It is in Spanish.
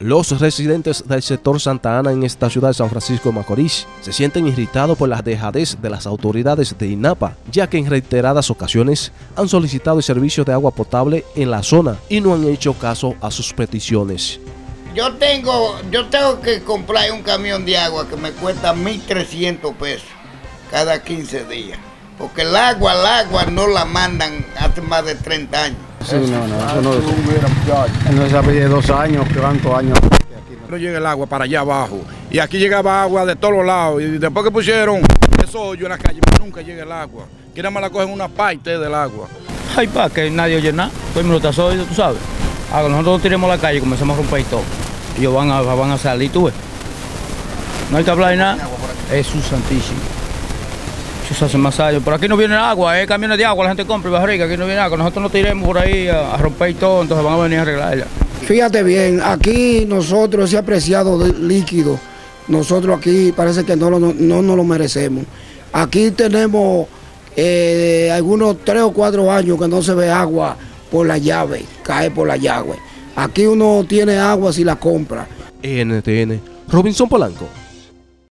Los residentes del sector Santa Ana en esta ciudad de San Francisco de Macorís se sienten irritados por la dejadez de las autoridades de INAPA, ya que en reiteradas ocasiones han solicitado el servicio de agua potable en la zona y no han hecho caso a sus peticiones. Yo tengo que comprar un camión de agua que me cuesta 1.300 pesos cada 15 días, porque el agua no la mandan hace más de 30 años. Sí, no, esa de 2 años, cuántos años. No llega el agua para allá abajo, y aquí llegaba agua de todos los lados, y después que pusieron esos hoyos en la calle, nunca llega el agua. Que nada más la cogen una parte del agua. Ay, pa, que nadie oye nada, todo el mundo está solo, tú sabes. Ahora nosotros tiremos la calle y comenzamos a romper y todo. Ellos van a salir, tú ves. No hay que hablar de nada, Jesús santísimo. Se hace más allá, pero aquí no viene agua, camiones de agua, la gente compra y va rica, aquí no viene agua, nosotros no tiremos por ahí a romper y todo, entonces van a venir a arreglarla. Fíjate bien, aquí nosotros ese apreciado líquido, nosotros aquí parece que no lo merecemos. Aquí tenemos algunos 3 o 4 años que no se ve agua por la llave, cae por la llave. Aquí uno tiene agua si la compra. NTN, Robinson Polanco.